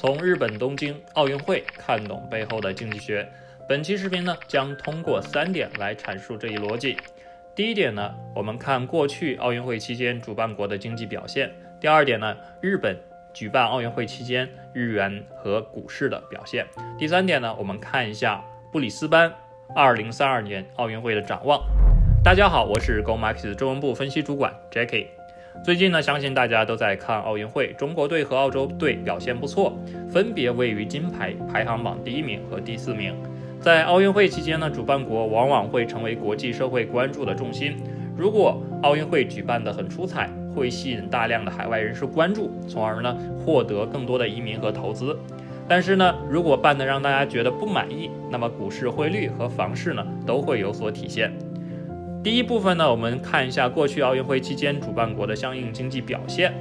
从日本东京奥运会看懂背后的经济学。本期视频呢，将通过3点来阐述这一逻辑。第一点呢，我们看过去奥运会期间主办国的经济表现；第二点呢，日本举办奥运会期间日元和股市的表现；第三点呢，我们看一下布里斯班2032年奥运会的展望。大家好，我是 GO Markets 中文部分析主管 Jackie。最近呢，相信大家都在看奥运会，中国队和澳洲队表现不错，分别位于金牌排行榜第1名和第4名。在奥运会期间呢，主办国往往会成为国际社会关注的重心。如果奥运会举办得很出彩，会吸引大量的海外人士关注，从而呢获得更多的移民和投资。但是呢，如果办得让大家觉得不满意，那么股市、汇率和房市呢都会有所体现。第一部分呢，我们看一下过去奥运会期间主办国的相应经济表现。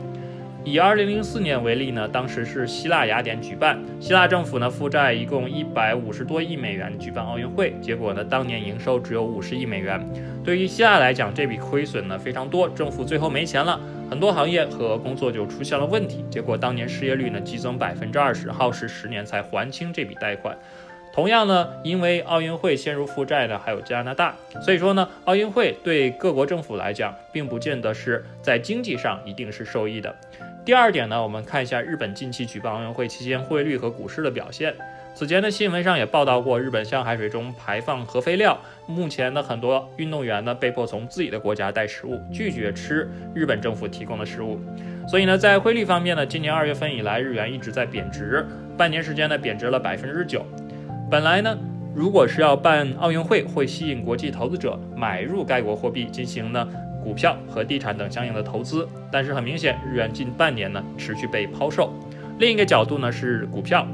以2004年为例呢，当时是希腊雅典举办，希腊政府呢负债一共150多亿美元举办奥运会，结果呢当年营收只有50亿美元。对于希腊来讲，这笔亏损呢非常多，政府最后没钱了，很多行业和工作就出现了问题，结果当年失业率呢激增20%，耗时10年才还清这笔贷款。同样呢，因为奥运会陷入负债的还有加拿大，所以说呢，奥运会对各国政府来讲，并不见得是在经济上一定是受益的。第二点呢，我们看一下日本近期举办奥运会期间汇率和股市的表现。此前的新闻上也报道过，日本向海水中排放核废料，目前呢，很多运动员呢被迫从自己的国家带食物，拒绝吃日本政府提供的食物。所以呢，在汇率方面呢，今年2月份以来，日元一直在贬值，半年时间呢，贬值了9%。本来呢，如果是要办奥运会，会吸引国际投资者买入该国货币，进行呢股票和地产等相应的投资。但是很明显，日元近半年呢持续被抛售。另一个角度呢是股票，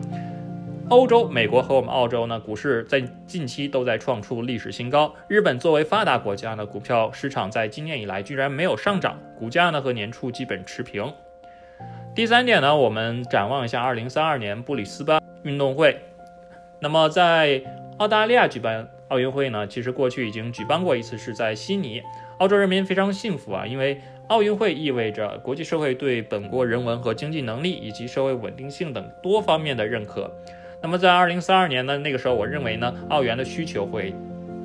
欧洲、美国和我们澳洲呢股市在近期都在创出历史新高。日本作为发达国家呢，股票市场在今年以来居然没有上涨，股价呢和年初基本持平。第三点呢，我们展望一下2032年布里斯班运动会。那么在澳大利亚举办奥运会呢，其实过去已经举办过一次，是在悉尼。澳洲人民非常幸福啊，因为奥运会意味着国际社会对本国人文和经济能力以及社会稳定性等多方面的认可。那么在2032年呢，那个时候我认为呢，澳元的需求会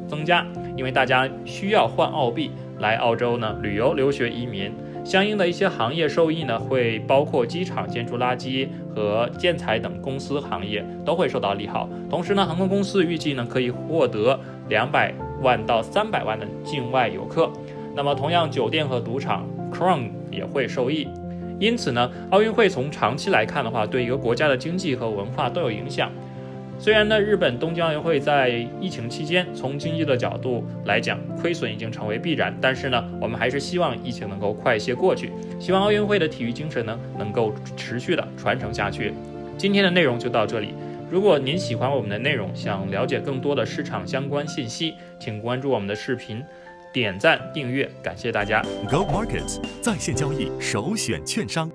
增加，因为大家需要换澳币来澳洲呢旅游、留学、移民。相应的一些行业受益呢，会包括机场、建筑垃圾和建材等公司行业都会受到利好。同时呢，航空公司预计呢可以获得200万到300万的境外游客。那么同样，酒店和赌场 CROWN 也会受益。因此呢，奥运会从长期来看的话，对一个国家的经济和文化都有影响。虽然呢，日本东京奥运会在疫情期间，从经济的角度来讲，亏损已经成为必然，但是呢，我们还是希望疫情能够快些过去，希望奥运会的体育精神呢，能够持续的传承下去。今天的内容就到这里，如果您喜欢我们的内容，想了解更多的市场相关信息，请关注我们的视频，点赞、订阅，感谢大家。GO Markets 在线交易首选券商。